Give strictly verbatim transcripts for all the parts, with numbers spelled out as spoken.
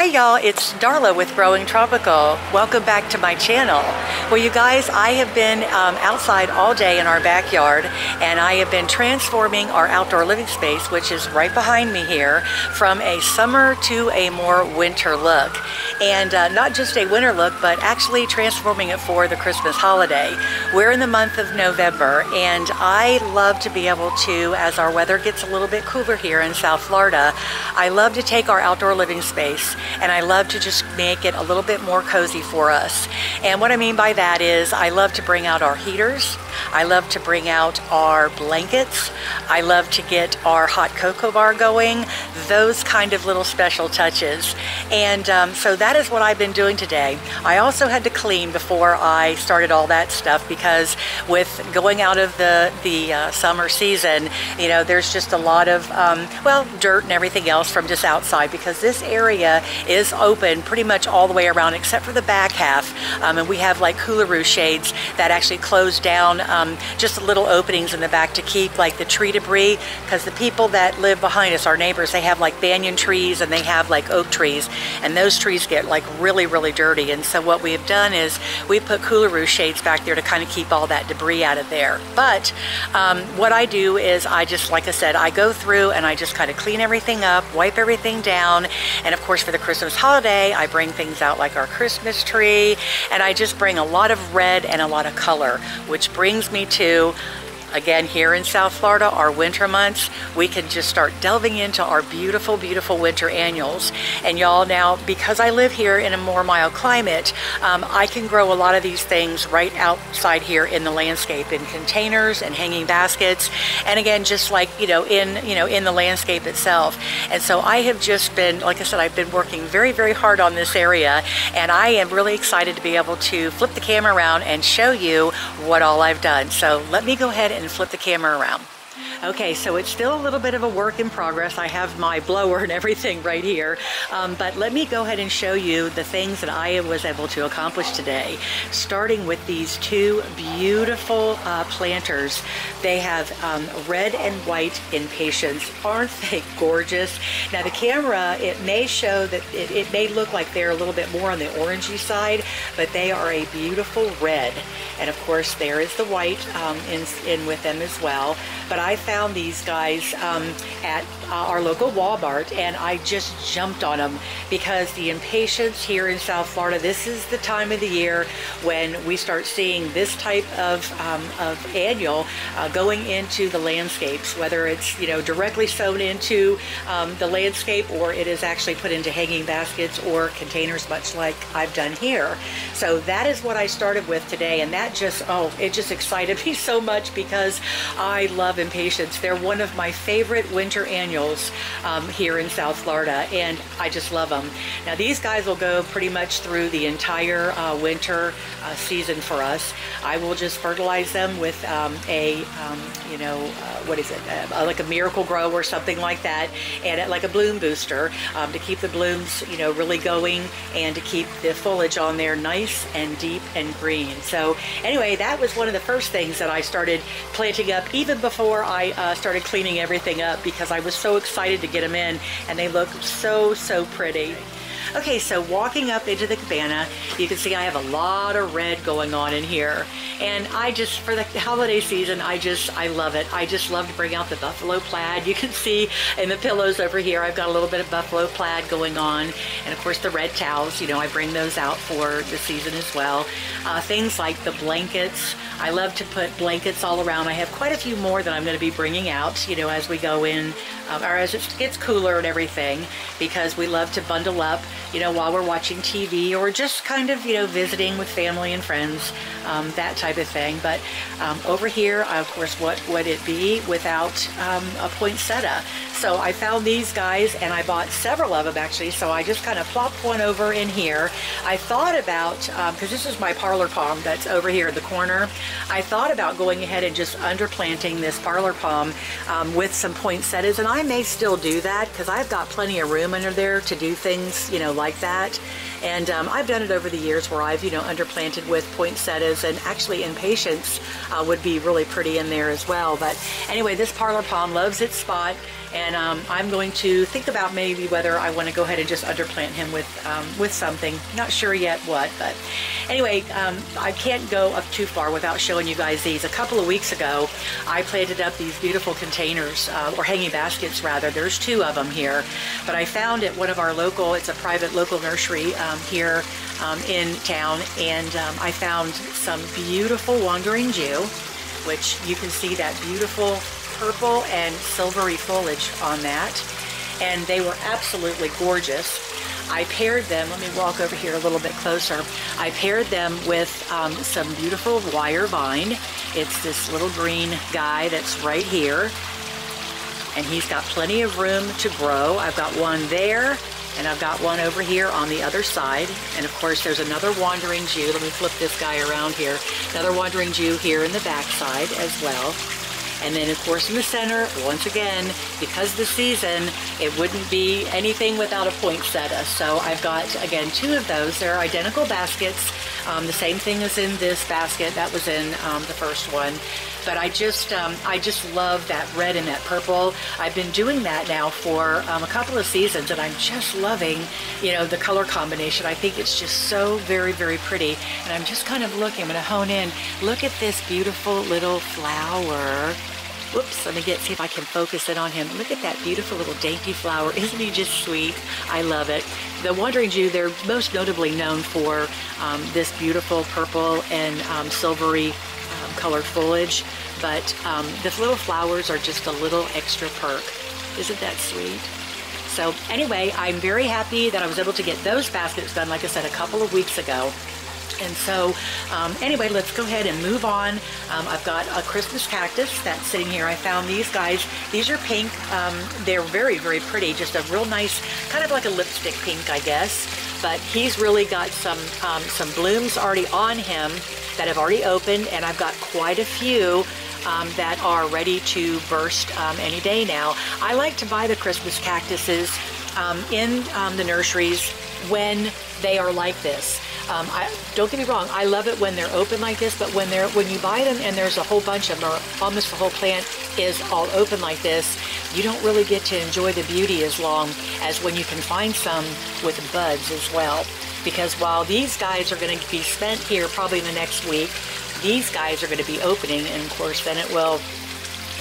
Hi y'all, it's Darla with Growing Tropical. Welcome back to my channel. Well you guys, I have been um, outside all day in our backyard, and I have been transforming our outdoor living space, which is right behind me here, from a summer to a more winter look. And uh, not just a winter look, but actually transforming it for the Christmas holiday. We're in the month of November, and I love to be able to, as our weather gets a little bit cooler here in South Florida, I love to take our outdoor living space and I love to just make it a little bit more cozy for us. And what I mean by that is I love to bring out our heaters, I love to bring out our blankets, I love to get our hot cocoa bar going, those kind of little special touches. And um, so that is what I've been doing today. I also had to clean before I started all that stuff, because with going out of the, the uh, summer season, you know, there's just a lot of, um, well, dirt and everything else from just outside, because this area is open pretty much all the way around except for the back half. Um, and we have like Koolaroo shades that actually close down um, just little openings in the back to keep like the tree debris, because the people that live behind us, our neighbors, they have like banyan trees and they have like oak trees, and those trees get like really, really dirty. And so what we have done is we put Koolaroo shades back there to kind of keep all that debris out of there. But um, what I do is I just, like I said, I go through and I just kind of clean everything up, wipe everything down. And of course, for the Christmas holiday, I bring things out like our Christmas tree, and I just bring a lot of red and a lot of color, which brings me to, again, here in South Florida, our winter months, we can just start delving into our beautiful, beautiful winter annuals. And y'all, now, because I live here in a more mild climate, um, I can grow a lot of these things right outside here in the landscape, in containers and hanging baskets. And again, just like, you know, in, you know, in the landscape itself. And so I have just been, like I said, I've been working very, very hard on this area, and I am really excited to be able to flip the camera around and show you what all I've done. So let me go ahead and and flip the camera around. Okay, so it's still a little bit of a work in progress. I have my blower and everything right here, um, but let me go ahead and show you the things that I was able to accomplish today, starting with these two beautiful uh, planters. They have um, red and white Impatiens. Aren't they gorgeous? Now the camera, it may show that it, it may look like they're a little bit more on the orangey side, but they are a beautiful red, and of course there is the white um, in, in with them as well. But I found these guys um, at uh, our local Walmart, and I just jumped on them, because the Impatiens here in South Florida, this is the time of the year when we start seeing this type of, um, of annual uh, going into the landscapes, whether it's, you know, directly sown into um, the landscape, or it is actually put into hanging baskets or containers, much like I've done here. So that is what I started with today, and that just, oh, it just excited me so much, because I love Impatiens. They're one of my favorite winter annuals um, here in South Florida, and I just love them. Now these guys will go pretty much through the entire uh, winter uh, season for us. I will just fertilize them with um, a, um, you know, uh, what is it, uh, like a Miracle Grow or something like that, and like a bloom booster um, to keep the blooms, you know, really going, and to keep the foliage on there nice and deep and green. So anyway, that was one of the first things that I started planting up, even before I uh, started cleaning everything up, because I was so excited to get them in, and they look so, so pretty. Okay, so walking up into the cabana, you can see I have a lot of red going on in here, and I just, for the holiday season, I just, I love it. I just love to bring out the buffalo plaid. You can see in the pillows over here, I've got a little bit of buffalo plaid going on, and of course the red towels, you know, I bring those out for the season as well. Uh, things like the blankets. I love to put blankets all around. I have quite a few more that I'm going to be bringing out, you know, as we go in, um, or as it gets cooler and everything, because we love to bundle up, you know, while we're watching T V or just kind of, you know, visiting with family and friends, um, that type of thing. But um, over here, of course, what would it be without um, a poinsettia? So I found these guys, and I bought several of them actually, so I just kind of plopped one over in here. I thought about, because um, this is my parlor palm that's over here in the corner, I thought about going ahead and just underplanting this parlor palm um, with some poinsettias, and I may still do that, because I've got plenty of room under there to do things, you know, like that. And um, I've done it over the years where I've, you know, underplanted with poinsettias, and actually Impatiens uh, would be really pretty in there as well. But anyway, this parlor palm loves its spot. And um, I'm going to think about maybe whether I want to go ahead and just underplant him with um, with something. Not sure yet what, but anyway, um, I can't go up too far without showing you guys these. A couple of weeks ago, I planted up these beautiful containers, uh, or hanging baskets rather. There's two of them here, but I found at one of our local, it's a private local nursery um, here um, in town, and um, I found some beautiful wandering jew, which you can see that beautiful purple and silvery foliage on that, and they were absolutely gorgeous. I paired them, let me walk over here a little bit closer, I paired them with um, some beautiful wire vine. It's this little green guy that's right here, and he's got plenty of room to grow. I've got one there, and I've got one over here on the other side. And of course, there's another wandering jew. Let me flip this guy around here. Another wandering jew here in the back side as well. And then of course in the center, once again, because the season, it wouldn't be anything without a poinsettia. So I've got, again, two of those. They're identical baskets. Um, the same thing is in this basket that was in um, the first one. But I just, um, I just love that red and that purple. I've been doing that now for um, a couple of seasons, and I'm just loving, you know, the color combination. I think it's just so very, very pretty. And I'm just kind of looking, I'm gonna hone in. Look at this beautiful little flower. Whoops, let me get, see if I can focus it on him. Look at that beautiful little dainty flower. Isn't he just sweet? I love it. The wandering jew, they're most notably known for um, this beautiful purple and um, silvery um, colored foliage, but um, the little flowers are just a little extra perk. Isn't that sweet? So anyway, I'm very happy that I was able to get those baskets done, like I said, a couple of weeks ago. And so um, anyway, let's go ahead and move on. Um, I've got a Christmas cactus that's sitting here. I found these guys. These are pink. Um, they're very, very pretty. Just a real nice, kind of like a lipstick pink, I guess. But he's really got some, um, some blooms already on him that have already opened. And I've got quite a few Um, that are ready to burst um, any day now. I like to buy the Christmas cactuses um, in um, the nurseries when they are like this. Um, I, don't get me wrong, I love it when they're open like this, but when they're when you buy them and there's a whole bunch of them, or almost the whole plant is all open like this, you don't really get to enjoy the beauty as long as when you can find some with buds as well. Because while these guys are going to be spent here probably in the next week, these guys are going to be opening, and of course then it will,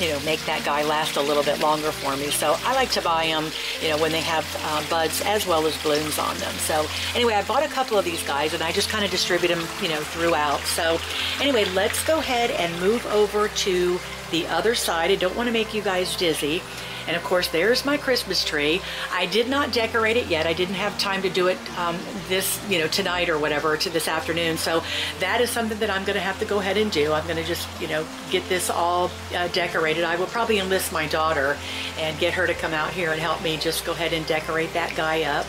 you know, make that guy last a little bit longer for me. So I like to buy them, you know, when they have uh, buds as well as blooms on them. So anyway, I bought a couple of these guys, and I just kind of distribute them, you know, throughout. So anyway, let's go ahead and move over to the other side. I don't want to make you guys dizzy. And of course, there's my Christmas tree. I did not decorate it yet. I didn't have time to do it um, this, you know, tonight or whatever, to this afternoon. So that is something that I'm going to have to go ahead and do. I'm going to just, you know, get this all uh, decorated. I will probably enlist my daughter and get her to come out here and help me just go ahead and decorate that guy up.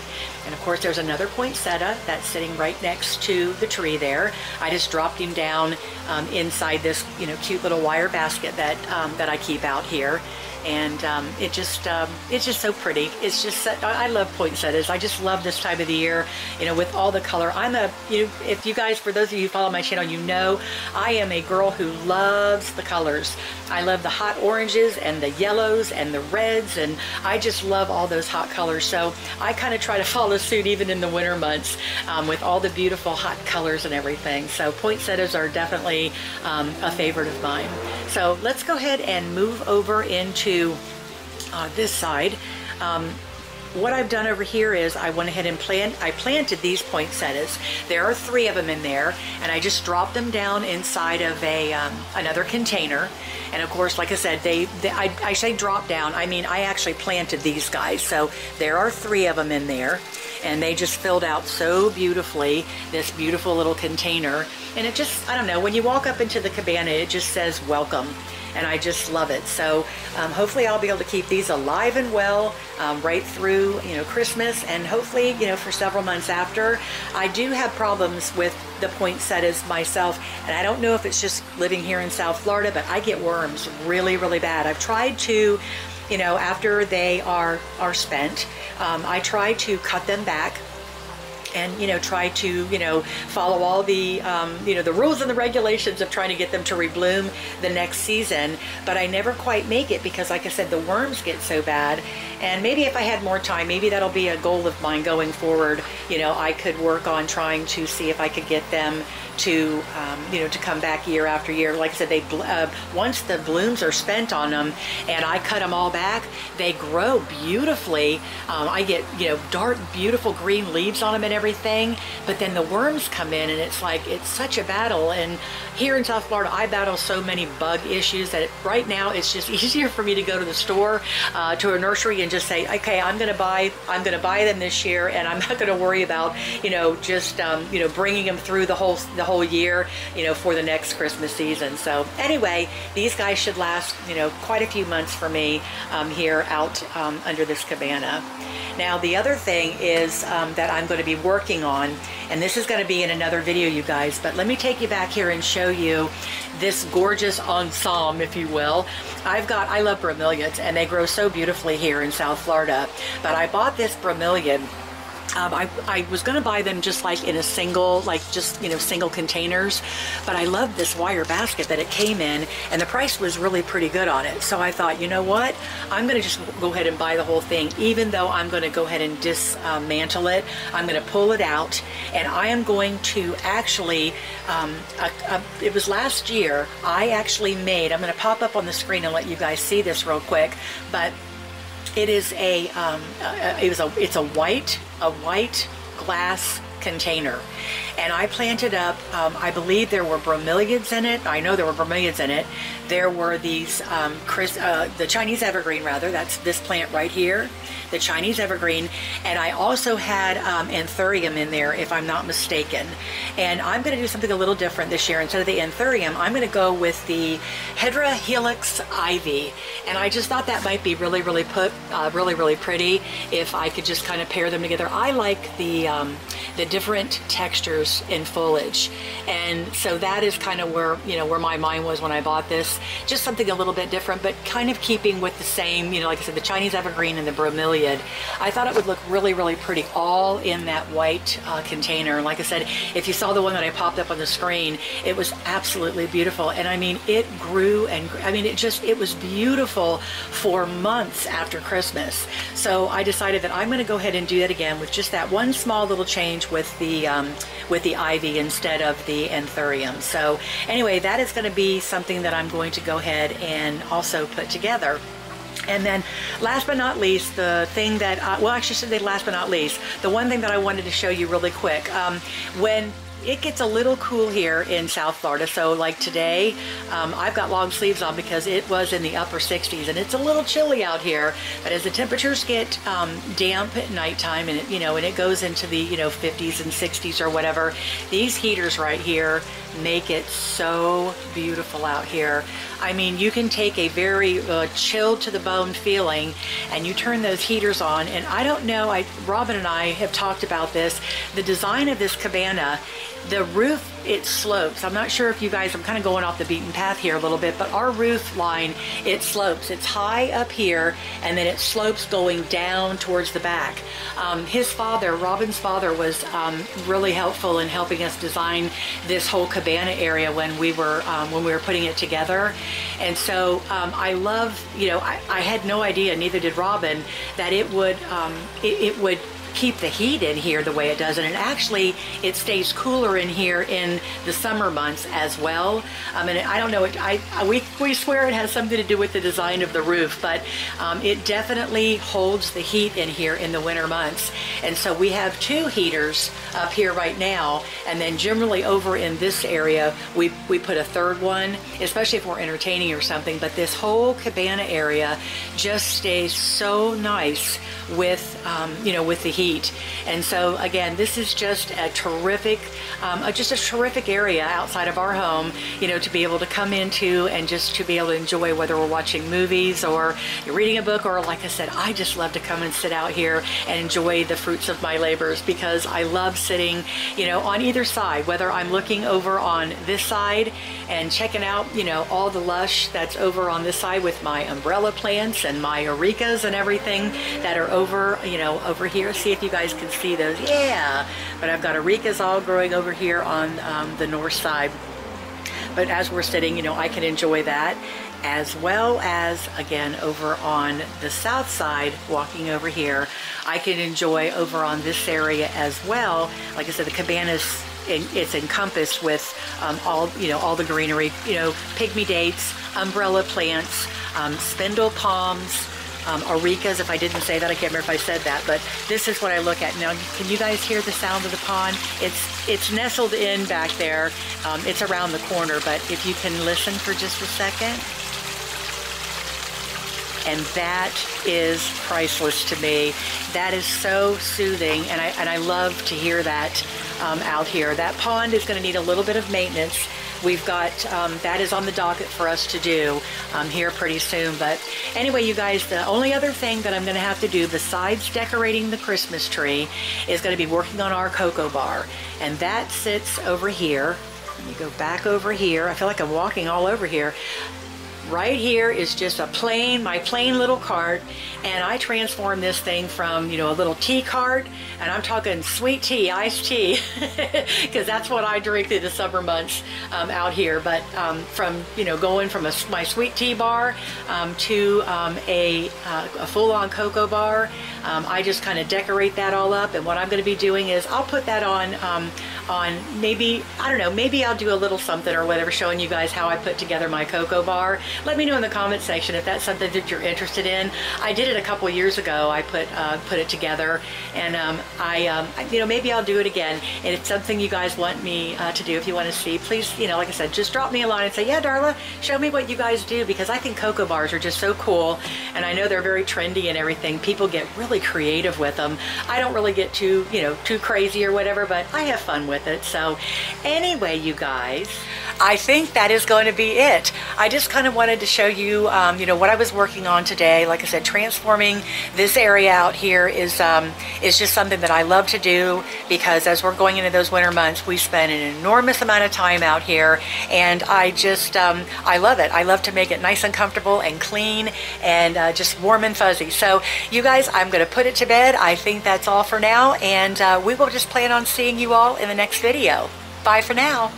And of course, there's another poinsettia that's sitting right next to the tree there. I just dropped him down um, inside this, you know, cute little wire basket that um, that I keep out here. And um, it just, um, it's just so pretty. It's just, I love poinsettias. I just love this time of the year, you know, with all the color. I'm a, you know, if you guys, for those of you who follow my channel, you know, I am a girl who loves the colors. I love the hot oranges and the yellows and the reds, and I just love all those hot colors. So I kind of try to follow suit even in the winter months um, with all the beautiful hot colors and everything. So poinsettias are definitely um, a favorite of mine. So let's go ahead and move over into To, uh, this side. Um, what I've done over here is I went ahead and plant, I planted these poinsettias. There are three of them in there, and I just dropped them down inside of a um, another container. And of course, like I said, they, they I, I say drop down, I mean I actually planted these guys. So there are three of them in there, and they just filled out so beautifully, this beautiful little container. And it just, I don't know, when you walk up into the cabana, it just says welcome. And I just love it. So um, hopefully I'll be able to keep these alive and well um, right through, you know, Christmas, and hopefully, you know, for several months after. I do have problems with the poinsettias myself, and I don't know if it's just living here in South Florida, but I get worms really, really bad. I've tried to, you know, after they are, are spent, um, I try to cut them back and, you know, try to, you know, follow all the, um, you know, the rules and the regulations of trying to get them to rebloom the next season. But I never quite make it because, like I said, the worms get so bad. And maybe if I had more time, maybe that'll be a goal of mine going forward. You know, I could work on trying to see if I could get them to, um, you know, to come back year after year. Like I said, they uh, once the blooms are spent on them and I cut them all back, they grow beautifully. Um, I get, you know, dark, beautiful green leaves on them and everything. But then the worms come in and it's like, it's such a battle. And here in South Florida, I battle so many bug issues that it, right now it's just easier for me to go to the store, uh, to a nursery, and just say, okay, I'm going to buy, I'm going to buy them this year, and I'm not going to worry about, you know, just, um, you know, bringing them through the whole, the whole year, you know, for the next Christmas season. So anyway, these guys should last, you know, quite a few months for me um, here out um, under this cabana. Now, the other thing is um, that I'm going to be working on, and this is going to be in another video, you guys, but let me take you back here and show you this gorgeous ensemble, if you will. I've got, I love bromeliads, and they grow so beautifully here in South Florida, but I bought this bromeliad. Um, I, I was going to buy them just like in a single, like just, you know, single containers, but I loved this wire basket that it came in, and the price was really pretty good on it. So I thought, you know what, I'm going to just go ahead and buy the whole thing, even though I'm going to go ahead and dismantle it. I'm going to pull it out, and I am going to actually, um, I, I, it was last year, I actually made, I'm going to pop up on the screen and let you guys see this real quick, but it is a, um, uh, it was a, it's a white, a white glass container, and I planted up, um, I believe there were bromeliads in it. I know there were bromeliads in it. There were these, um, Chris, uh, the Chinese evergreen rather, that's this plant right here, the Chinese evergreen. And I also had um, anthurium in there, if I'm not mistaken. And I'm going to do something a little different this year. Instead of the anthurium, I'm going to go with the hedera helix ivy. And I just thought that might be really, really put, uh, really, really pretty if I could just kind of pair them together. I like the, um, the different textures in foliage. And so that is kind of where, you know, where my mind was when I bought this. Just something a little bit different, but kind of keeping with the same, you know, like I said, the Chinese evergreen and the bromeliad. I thought it would look really, really pretty all in that white uh, container. And like I said, if you saw the one that I popped up on the screen, it was absolutely beautiful. And I mean, it grew and I mean, it just, it was beautiful for months after Christmas. So I decided that I'm going to go ahead and do that again with just that one small little change with the, um, with the ivy instead of the anthurium. So anyway, that is going to be something that I'm going to go ahead and also put together. And then last but not least, the thing that, I, well, actually I should say last but not least, the one thing that I wanted to show you really quick, um, when it gets a little cool here in South Florida. So like today, um, I've got long sleeves on because it was in the upper sixties and it's a little chilly out here. But as the temperatures get um, damp at nighttime and it, you know, and it goes into the, you know, fifties and sixties or whatever, these heaters right here make it so beautiful out here. I mean, you can take a very uh, chilled to the bone feeling and you turn those heaters on. And I don't know, I, Robin and I have talked about this, the design of this cabana. The roof, it slopes. I'm not sure if you guys, I'm kind of going off the beaten path here a little bit, but our roof line, it slopes. It's high up here, and then it slopes going down towards the back. Um, his father, Robin's father, was um, really helpful in helping us design this whole cabana area when we were um, when we were putting it together. And so um, I love, you know, I, I had no idea, neither did Robin, that it would um, it, it would. keep the heat in here the way it does, and it actually it stays cooler in here in the summer months as well. I mean, I don't know, it, I, we, we swear it has something to do with the design of the roof, but um, it definitely holds the heat in here in the winter months. And so we have two heaters up here right now, and then generally over in this area we, we put a third one, especially if we're entertaining or something. But this whole cabana area just stays so nice with um, you know, with the heat. And so again, this is just a terrific, um, just a terrific area outside of our home, you know, to be able to come into and just to be able to enjoy, whether we're watching movies or you're reading a book, or like I said, I just love to come and sit out here and enjoy the fruits of my labors, because I love sitting, you know, on either side, whether I'm looking over on this side and checking out, you know, all the lush that's over on this side with my umbrella plants and my arecas and everything that are over, you know, over here. See, if you guys can see those. Yeah, but I've got arecas all growing over here on um, the north side. But as we're sitting, you know, I can enjoy that, as well as, again, over on the south side, walking over here, I can enjoy over on this area as well. Like I said, the cabanas, it's encompassed with um, all, you know, all the greenery, you know, pygmy dates, umbrella plants, um, spindle palms, um, arecas. If I didn't say that, I can't remember if I said that, but this is what I look at. Now, can you guys hear the sound of the pond? It's, it's nestled in back there. Um, it's around the corner, but if you can listen for just a second. And that is priceless to me. That is so soothing, and I, and I love to hear that um, out here. That pond is going to need a little bit of maintenance. We've got, um, that is on the docket for us to do um, here pretty soon. But anyway, you guys, the only other thing that I'm going to have to do besides decorating the Christmas tree is going to be working on our cocoa bar. And that sits over here. Let me go back over here. I feel like I'm walking all over here. Right here is just a plain, my plain little cart, and I transformed this thing from, you know, a little tea cart, and I'm talking sweet tea, iced tea, because that's what I drink through the summer months um, out here. But um, from, you know, going from a, my sweet tea bar um, to um, a, uh, a full-on cocoa bar, um, I just kind of decorate that all up, and what I'm going to be doing is I'll put that on, um, on maybe, I don't know, maybe I'll do a little something or whatever showing you guys how I put together my cocoa bar. Let me know in the comment section if that's something that you're interested in. I did it a couple years ago. I put uh, put it together, and um, I, um, I, you know, maybe I'll do it again. And if it's something you guys want me uh, to do, if you want to see, please, you know, like I said, just drop me a line and say, yeah, Darla, show me what you guys do, because I think cocoa bars are just so cool, and I know they're very trendy and everything. People get really creative with them. I don't really get too, you know, too crazy or whatever, but I have fun with it. So anyway, you guys, I think that is going to be it. I just kind of wanted to show you, um, you know, what I was working on today. Like I said, transforming this area out here is um, is just something that I love to do, because as we're going into those winter months, we spend an enormous amount of time out here, and I just, um, I love it. I love to make it nice and comfortable and clean and uh, just warm and fuzzy. So you guys, I'm going to put it to bed. I think that's all for now, and uh, we will just plan on seeing you all in the next video. Bye for now.